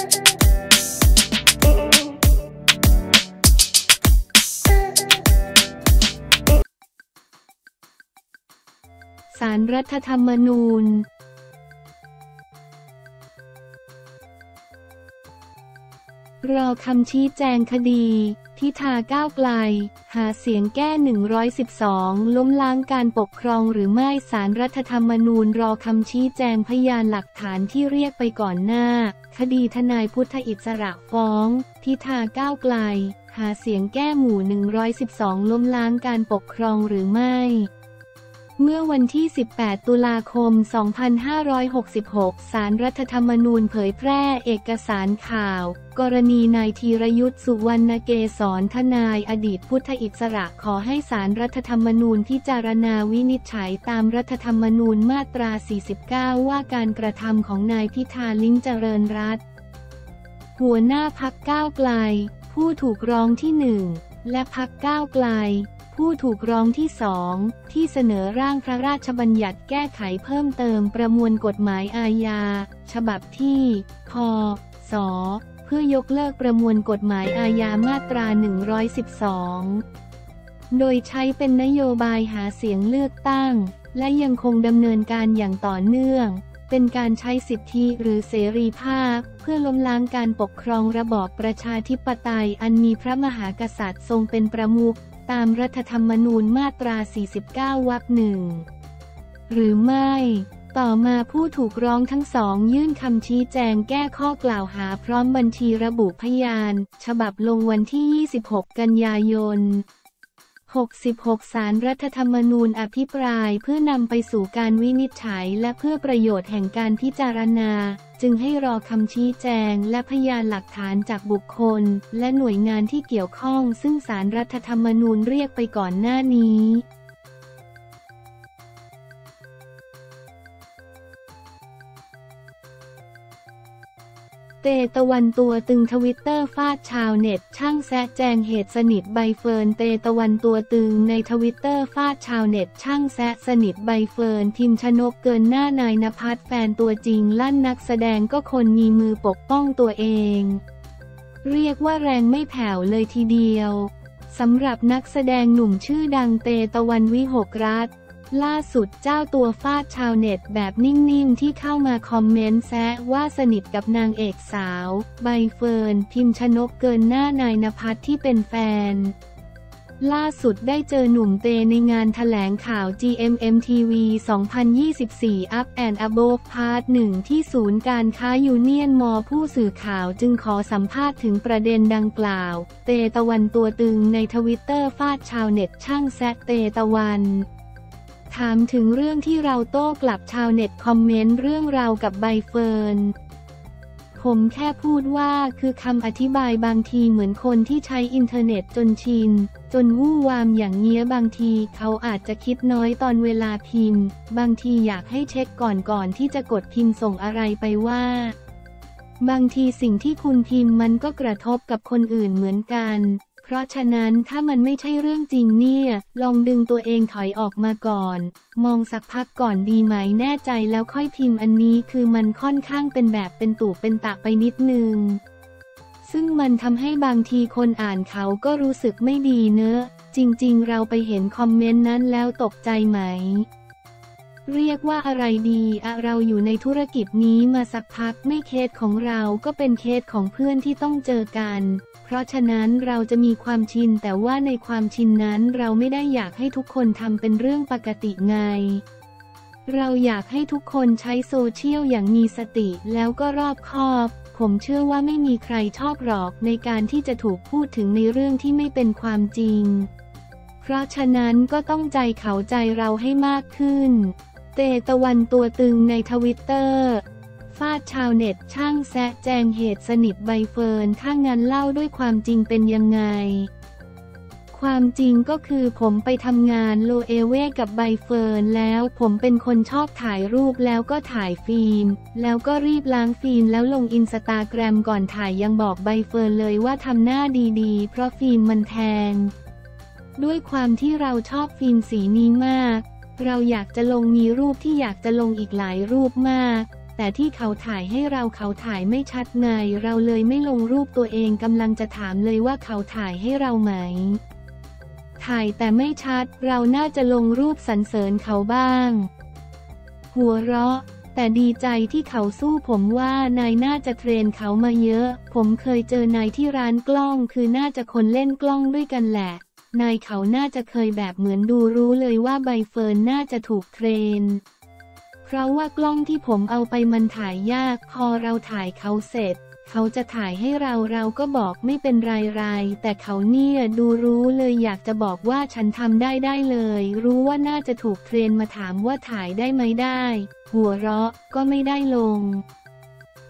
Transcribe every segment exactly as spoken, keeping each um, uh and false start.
ศาลรัฐธรรมนูญรอคำชี้แจงคดีพิธาก้าวไกลหาเสียงแก้หนึ่งร้อยสิบสองล้มล้างการปกครองหรือไม่ศาลรัฐธรรมนูญรอคำชี้แจงพยานหลักฐานที่เรียกไปก่อนหน้าคดีทนายพุทธอิสระฟ้องพิธาก้าวไกลหาเสียงแก้หมู่หนึ่งร้อยสิบสองล้มล้างการปกครองหรือไม่เมื่อวันที่สิบแปดตุลาคมสองพันห้าร้อยหกสิบหกศาลรัฐธรรมนูญเผยแพร่เอกสารข่าวกรณีนายธีรยุทธสุวรรณเกศรทนายอดีตพุทธอิสระขอให้ศาลรัฐธรรมนูญพิจารณาวินิจฉัยตามรัฐธรรมนูญมาตราสี่สิบเก้าว่าการกระทำของนายพิธาลิ้มเจริญรัตน์หัวหน้าพรรคก้าวไกลผู้ถูกร้องที่หนึ่งและพรรคก้าวไกลผู้ถูกร้องที่สองที่เสนอร่างพระราชบัญญัติแก้ไขเพิ่มเติมประมวลกฎหมายอาญาฉบับที่พศเพื่อยกเลิกประมวลกฎหมายอาญามาตราหนึ่งร้อยสิบสองโดยใช้เป็นนโยบายหาเสียงเลือกตั้งและยังคงดำเนินการอย่างต่อเนื่องเป็นการใช้สิทธิหรือเสรีภาพเพื่อล้มล้างการปกครองระบอบประชาธิปไตยอันมีพระมหากษัตริย์ทรงเป็นประมุขตามรัฐธรรมนูญมาตราสี่สิบเก้าวรรคหนึ่งวรรคหนึ่งหรือไม่ต่อมาผู้ถูกร้องทั้งสองยื่นคำชี้แจงแก้ข้อกล่าวหาพร้อมบัญชีระบุพยานฉบับลงวันที่ยี่สิบหกกันยายนหกสิบหกศาลรัฐธรรมนูญอภิปรายเพื่อนำไปสู่การวินิจฉัยและเพื่อประโยชน์แห่งการพิจารณาจึงให้รอคำชี้แจงและพยานหลักฐานจากบุคคลและหน่วยงานที่เกี่ยวข้องซึ่งศาลรัฐธรรมนูญเรียกไปก่อนหน้านี้เตตะวันตัวตึงทวิตเตอร์ฟาดชาวเน็ตช่างแซะแจงเหตุสนิทใบเฟิร์นเตตะวันตัวตึงในทวิตเตอร์ฟาดชาวเน็ตช่างแซะสนิทใบเฟิร์นพิมพ์ชนกเกินหน้านายณภัทรแฟนตัวจริงลั่นนักแสดงก็คนมีมือปกป้องตัวเองเรียกว่าแรงไม่แผ่วเลยทีเดียวสำหรับนักแสดงหนุ่มชื่อดังเตตะวันวิหกรัตน์ล่าสุดเจ้าตัวฟาดชาวเน็ตแบบนิ่งๆที่เข้ามาคอมเมนต์แซะว่าสนิทกับนางเอกสาวใบเฟิร์นพิมชนกเกินหน้านายณภัทรที่เป็นแฟนล่าสุดได้เจอหนุ่มเตในงานแถลงข่าว จี เอ็ม เอ็ม ที วี สองพันยี่สิบสี่ Up and Above Part หนึ่งที่ศูนย์การค้ายูเนียนมอผู้สื่อข่าวจึงขอสัมภาษณ์ถึงประเด็นดังกล่าวเตตะวันตัวตึงในทวิตเตอร์ฟาดชาวเน็ตช่างแซะเตตะวันถามถึงเรื่องที่เราโต้กลับชาวเน็ตคอมเมนต์เรื่องราวกับใบเฟิร์นผมแค่พูดว่าคือคำอธิบายบางทีเหมือนคนที่ใช้อินเทอร์เน็ตจนชินจนวู่วามอย่างเงี้ยบางทีเขาอาจจะคิดน้อยตอนเวลาพิมพ์บางทีอยากให้เช็คก่อนก่อนที่จะกดพิมพ์ส่งอะไรไปว่าบางทีสิ่งที่คุณพิมพ์มันก็กระทบกับคนอื่นเหมือนกันเพราะฉะนั้นถ้ามันไม่ใช่เรื่องจริงเนี่ยลองดึงตัวเองถอยออกมาก่อนมองสักพักก่อนดีไหมแน่ใจแล้วค่อยพิมพ์อันนี้คือมันค่อนข้างเป็นแบบเป็นตู่เป็นตะไปนิดนึงซึ่งมันทำให้บางทีคนอ่านเขาก็รู้สึกไม่ดีเนอะจริงๆเราไปเห็นคอมเมนต์นั้นแล้วตกใจไหมเรียกว่าอะไรดีอะเราอยู่ในธุรกิจนี้มาสักพักไม่เคสของเราก็เป็นเคสของเพื่อนที่ต้องเจอกันเพราะฉะนั้นเราจะมีความชินแต่ว่าในความชินนั้นเราไม่ได้อยากให้ทุกคนทำเป็นเรื่องปกติไงเราอยากให้ทุกคนใช้โซเชียลอย่างมีสติแล้วก็รอบคอบผมเชื่อว่าไม่มีใครชอบหรอกในการที่จะถูกพูดถึงในเรื่องที่ไม่เป็นความจริงเพราะฉะนั้นก็ต้องใจเขาใจเราให้มากขึ้นเตตะวันตัวตึงในทวิตเตอร์ฟาดชาวเน็ตช่างแซะแจงเหตุสนิทใบเฟิร์นถ้างั้นเล่าด้วยความจริงเป็นยังไงความจริงก็คือผมไปทำงานโลเอเว่กับใบเฟิร์นแล้วผมเป็นคนชอบถ่ายรูปแล้วก็ถ่ายฟิล์มแล้วก็รีบล้างฟิล์มแล้วลงอินสตาแกรมก่อนถ่ายยังบอกใบเฟิร์นเลยว่าทำหน้าดีๆเพราะฟิล์มมันแพงด้วยความที่เราชอบฟิล์มสีนี้มากเราอยากจะลงมีรูปที่อยากจะลงอีกหลายรูปมาก แต่ที่เขาถ่ายให้เราเขาถ่ายไม่ชัดไงเราเลยไม่ลงรูปตัวเองกำลังจะถามเลยว่าเขาถ่ายให้เราไหมถ่ายแต่ไม่ชัดเราน่าจะลงรูปสรรเสริญเขาบ้างหัวเราะแต่ดีใจที่เขาสู้ผมว่านายน่าจะเทรนเขามาเยอะผมเคยเจอนายที่ร้านกล้องคือน่าจะคนเล่นกล้องด้วยกันแหละนายเขาน่าจะเคยแบบเหมือนดูรู้เลยว่าใบเฟิร์นน่าจะถูกเทรนเพราะว่ากล้องที่ผมเอาไปมันถ่ายยากพอเราถ่ายเขาเสร็จเขาจะถ่ายให้เราเราก็บอกไม่เป็นไรไรแต่เขาเนี่ยดูรู้เลยอยากจะบอกว่าฉันทำได้ได้เลยรู้ว่าน่าจะถูกเทรนมาถามว่าถ่ายได้ไหมได้หัวเราะก็ไม่ได้ลง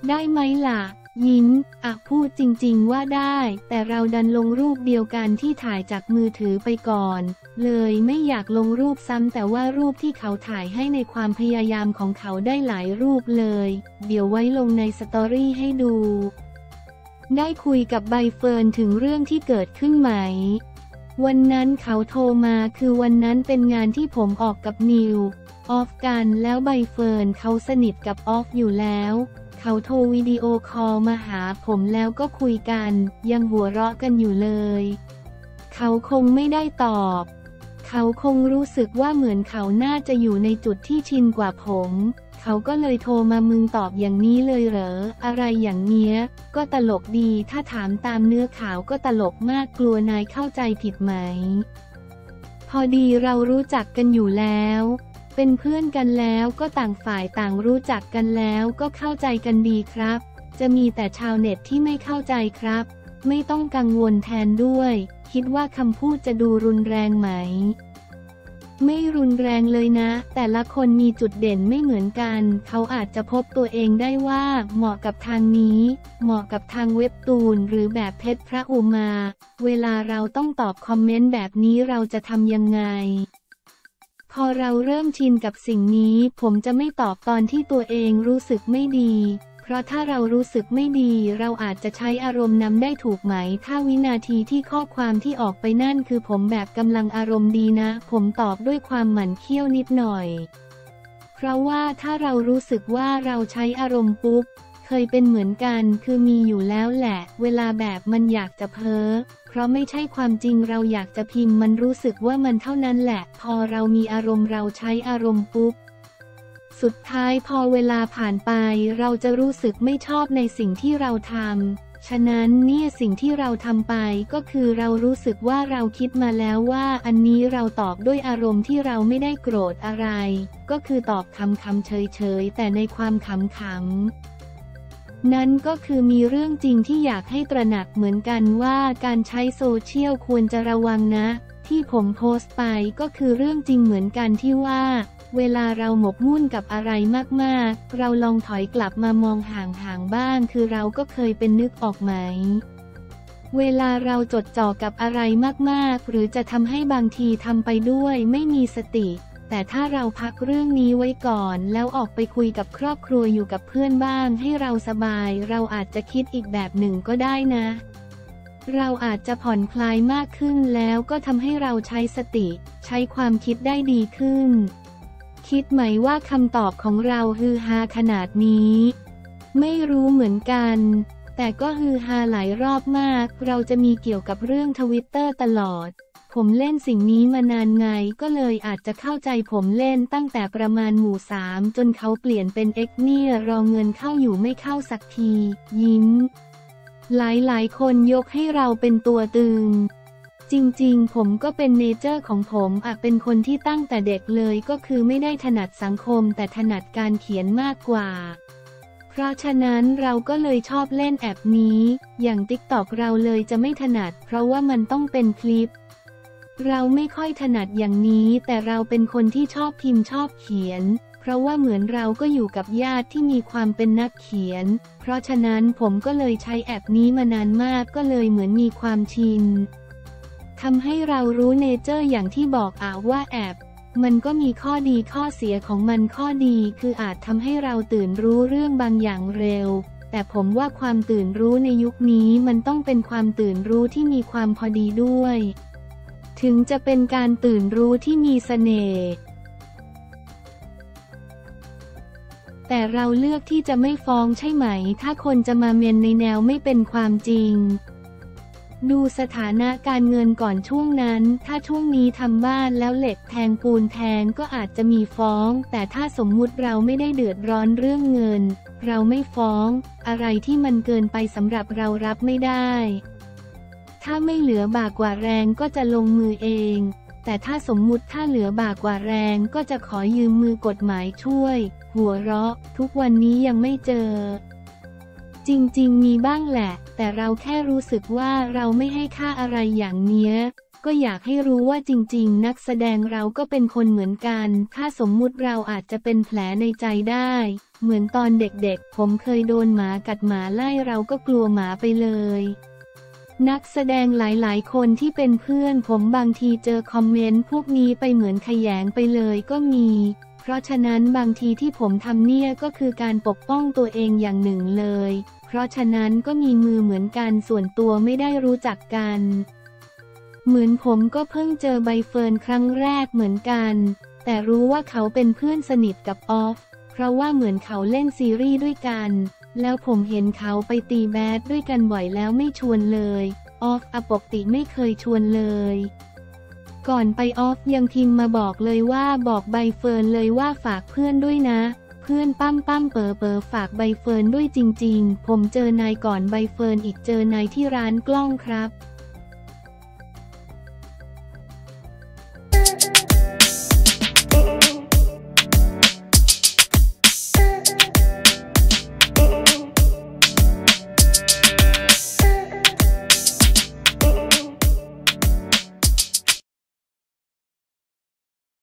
ได้ไหมล่ะยิ้มอ่ะพูดจริงๆว่าได้แต่เราดันลงรูปเดียวกันที่ถ่ายจากมือถือไปก่อนเลยไม่อยากลงรูปซ้ำแต่ว่ารูปที่เขาถ่ายให้ในความพยายามของเขาได้หลายรูปเลยเดี๋ยวไว้ลงในสตอรี่ให้ดูได้คุยกับใบเฟิร์นถึงเรื่องที่เกิดขึ้นไหมวันนั้นเขาโทรมาคือวันนั้นเป็นงานที่ผมออกกับนิวออฟกันแล้วใบเฟิร์นเขาสนิทกับออฟอยู่แล้วเขาโทรวิดีโอคอลมาหาผมแล้วก็คุยกันยังหัวเราะกันอยู่เลยเขาคงไม่ได้ตอบเขาคงรู้สึกว่าเหมือนเขาน่าจะอยู่ในจุดที่ชินกว่าผมเขาก็เลยโทรมามึงตอบอย่างนี้เลยเหรออะไรอย่างเนี้ยก็ตลกดีถ้าถามตามเนื้อข่าวก็ตลกมากกลัวนายเข้าใจผิดไหมพอดีเรารู้จักกันอยู่แล้วเป็นเพื่อนกันแล้วก็ต่างฝ่ายต่างรู้จักกันแล้วก็เข้าใจกันดีครับจะมีแต่ชาวเน็ตที่ไม่เข้าใจครับไม่ต้องกังวลแทนด้วยคิดว่าคำพูดจะดูรุนแรงไหมไม่รุนแรงเลยนะแต่ละคนมีจุดเด่นไม่เหมือนกันเขาอาจจะพบตัวเองได้ว่าเหมาะกับทางนี้เหมาะกับทางเว็บตูนหรือแบบเพชรพระอุมาเวลาเราต้องตอบคอมเมนต์แบบนี้เราจะทำยังไงพอเราเริ่มชินกับสิ่งนี้ผมจะไม่ตอบตอนที่ตัวเองรู้สึกไม่ดีเพราะถ้าเรารู้สึกไม่ดีเราอาจจะใช้อารมณ์นำได้ถูกไหมถ้าวินาทีที่ข้อความที่ออกไปนั่นคือผมแบบกำลังอารมณ์ดีนะผมตอบด้วยความหมั่นเคี้ยวนิดหน่อยเพราะว่าถ้าเรารู้สึกว่าเราใช้อารมณ์ปุ๊บเคยเป็นเหมือนกันคือมีอยู่แล้วแหละเวลาแบบมันอยากจะเพ้อเพราะไม่ใช่ความจริงเราอยากจะพิมพ์มันรู้สึกว่ามันเท่านั้นแหละพอเรามีอารมณ์เราใช้อารมณ์ปุ๊บสุดท้ายพอเวลาผ่านไปเราจะรู้สึกไม่ชอบในสิ่งที่เราทำฉะนั้นเนี่ยสิ่งที่เราทำไปก็คือเรารู้สึกว่าเราคิดมาแล้วว่าอันนี้เราตอบด้วยอารมณ์ที่เราไม่ได้โกรธอะไรก็คือตอบคำๆเฉยๆแต่ในความขำๆนั่นก็คือมีเรื่องจริงที่อยากให้ตระหนักเหมือนกันว่าการใช้โซเชียลควรจะระวังนะที่ผมโพสต์ไปก็คือเรื่องจริงเหมือนกันที่ว่าเวลาเราหมกมุ่นกับอะไรมากๆเราลองถอยกลับมามองห่างๆบ้างคือเราก็เคยเป็นนึกออกไหมเวลาเราจดจ่อกับอะไรมากๆหรือจะทำให้บางทีทำไปด้วยไม่มีสติแต่ถ้าเราพักเรื่องนี้ไว้ก่อนแล้วออกไปคุยกับครอบครัวอยู่กับเพื่อนบ้างให้เราสบายเราอาจจะคิดอีกแบบหนึ่งก็ได้นะเราอาจจะผ่อนคลายมากขึ้นแล้วก็ทำให้เราใช้สติใช้ความคิดได้ดีขึ้นคิดไหมว่าคำตอบของเราฮือฮาขนาดนี้ไม่รู้เหมือนกันแต่ก็ฮือฮาหลายรอบมากเราจะมีเกี่ยวกับเรื่องทวิตเตอร์ตลอดผมเล่นสิ่งนี้มานานไงก็เลยอาจจะเข้าใจผมเล่นตั้งแต่ประมาณหมู่สามจนเขาเปลี่ยนเป็นเอ็กเนี่ยรอเงินเข้าอยู่ไม่เข้าสักทียิ้มหลายๆคนยกให้เราเป็นตัวตึงจริงๆผมก็เป็นเนเจอร์ของผมอาจเป็นคนที่ตั้งแต่เด็กเลยก็คือไม่ได้ถนัดสังคมแต่ถนัดการเขียนมากกว่าเพราะฉะนั้นเราก็เลยชอบเล่นแอปนี้อย่าง ติ๊กต็อก เราเลยจะไม่ถนัดเพราะว่ามันต้องเป็นคลิปเราไม่ค่อยถนัดอย่างนี้แต่เราเป็นคนที่ชอบพิมพ์ชอบเขียนเพราะว่าเหมือนเราก็อยู่กับญาติที่มีความเป็นนักเขียนเพราะฉะนั้นผมก็เลยใช้แอปนี้มานานมากก็เลยเหมือนมีความชินทำให้เรารู้เนเจอร์อย่างที่บอกอ่ะว่าแอปมันก็มีข้อดีข้อเสียของมันข้อดีคืออาจทำให้เราตื่นรู้เรื่องบางอย่างเร็วแต่ผมว่าความตื่นรู้ในยุคนี้มันต้องเป็นความตื่นรู้ที่มีความพอดีด้วยถึงจะเป็นการตื่นรู้ที่มีเสน่ห์ แต่เราเลือกที่จะไม่ฟ้องใช่ไหมถ้าคนจะมาเมนในแนวไม่เป็นความจริงดูสถานะการเงินก่อนช่วงนั้นถ้าช่วงนี้ทำบ้านแล้วเหล็กแทงปูนแทงก็อาจจะมีฟ้องแต่ถ้าสมมุติเราไม่ได้เดือดร้อนเรื่องเงินเราไม่ฟ้องอะไรที่มันเกินไปสำหรับเรารับไม่ได้ถ้าไม่เหลือบากกว่าแรงก็จะลงมือเองแต่ถ้าสมมุติถ้าเหลือบากกว่าแรงก็จะขอยืมมือกฎหมายช่วยหัวเราะทุกวันนี้ยังไม่เจอจริงๆมีบ้างแหละแต่เราแค่รู้สึกว่าเราไม่ให้ค่าอะไรอย่างเนี้ยก็อยากให้รู้ว่าจริงๆนักแสดงเราก็เป็นคนเหมือนกันถ้าสมมุติเราอาจจะเป็นแผลในใจได้เหมือนตอนเด็กๆผมเคยโดนหมากัดหมาไล่เราก็กลัวหมาไปเลยนักแสดงหลายๆคนที่เป็นเพื่อนผมบางทีเจอคอมเมนต์พวกนี้ไปเหมือนแขยงไปเลยก็มีเพราะฉะนั้นบางทีที่ผมทำเนี่ยก็คือการปกป้องตัวเองอย่างหนึ่งเลยเพราะฉะนั้นก็มีมือเหมือนกันส่วนตัวไม่ได้รู้จักกันเหมือนผมก็เพิ่งเจอใบเฟิร์นครั้งแรกเหมือนกันแต่รู้ว่าเขาเป็นเพื่อนสนิทกับออฟเพราะว่าเหมือนเขาเล่นซีรีส์ด้วยกันแล้วผมเห็นเขาไปตีแบดด้วยกันบ่อยแล้วไม่ชวนเลยออฟอปกติไม่เคยชวนเลยก่อนไปออฟยังพิมพ์มาบอกเลยว่าบอกใบเฟิร์นเลยว่าฝากเพื่อนด้วยนะเพื่อนปั้มปั้มเป๋อเป๋อฝากใบเฟิร์นด้วยจริงๆผมเจอนายก่อนใบเฟิร์นอีกเจอนายที่ร้านกล้องครับ